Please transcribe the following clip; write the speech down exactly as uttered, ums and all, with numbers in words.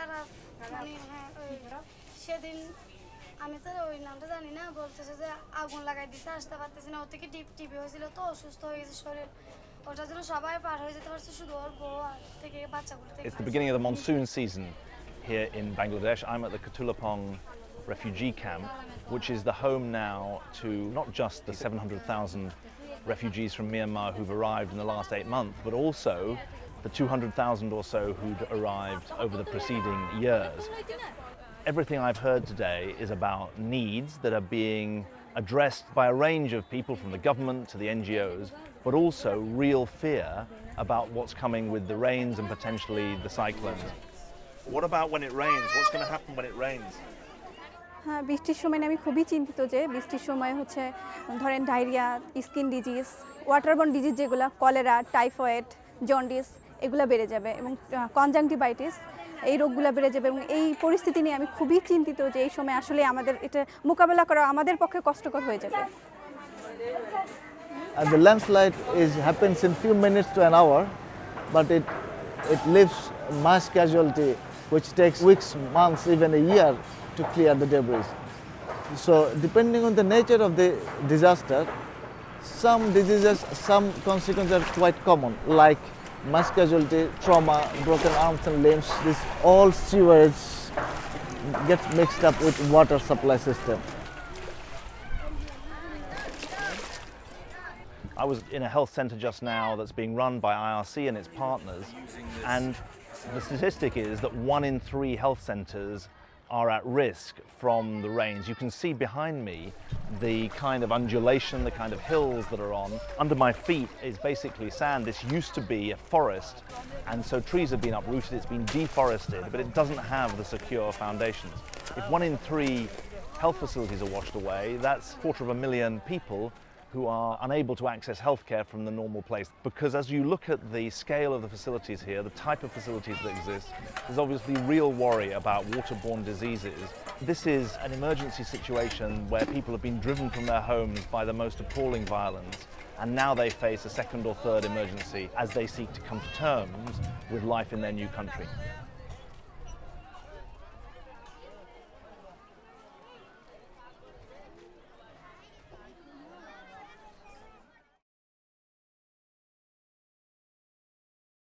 খারাপ মানে সেদিন আমি তো ওই নামটা জানি না বলতেছে যে আগুন লাগাই দিছে আসতে পারতেছে না ওতে কি ডিপ টিপি হয়েছিল তো অসুস্থ হয়ে গেছে শরীর ওটার জন্য সবাই পার হয়ে যেতে পারছে শুধু ওর বউ থেকে বাচ্চাগুলো থেকে It's the beginning of the monsoon season here in Bangladesh. I'm at the Kutupalong refugee camp, which is the home now to not just the seven hundred thousand refugees from Myanmar who've arrived in the last eight months, but also the two hundred thousand or so who'd arrived over the preceding years. Everything I've heard today is about needs that are being addressed by a range of people, from the government to the N G Os, but also real fear about what's coming with the rains and potentially the cyclones. What about when it rains? What's going to happen when it rains? হ্যাঁ বৃষ্টির সময় আমি খুবই চিন্তিত যে বৃষ্টির সময় হচ্ছে ধরেন diarrhoea skin disease waterborne disease যেগুলো কলেরা টাইফয়েড জন্ডিস এগুলো বেড়ে যাবে এবং কনজাংটিভাইটিস এই রোগগুলো বেড়ে যাবে এবং এই পরিস্থিতি নিয়ে আমি খুবই চিন্তিত যে এই সময় আসলে আমাদের এটা মোকাবেলা করা আমাদের পক্ষে কষ্টকর হয়ে যাবে And the landslide is happens in few minutes to an hour but it it leaves mass casualty which takes weeks months even a year to clear the debris. So depending on the nature of the disaster, some diseases, some consequences are quite common, like mass casualty, trauma, broken arms and limbs. This all sewage gets mixed up with water supply system. I was in a health centre just now that's being run by I R C and its partners, and the statistic is that one in three health centres are at risk from the rains. You can see behind me the kind of undulation, the kind of hills that are on. Under my feet is basically sand. This used to be a forest, and so trees have been uprooted, it's been deforested, but it doesn't have the secure foundations. If one in three health facilities are washed away, that's a quarter of a million people who are unable to access healthcare from the normal place. Because as you look at the scale of the facilities here, the type of facilities that exist, there's obviously real worry about waterborne diseases. This is an emergency situation where people have been driven from their homes by the most appalling violence, and now they face a second or third emergency as they seek to come to terms with life in their new country.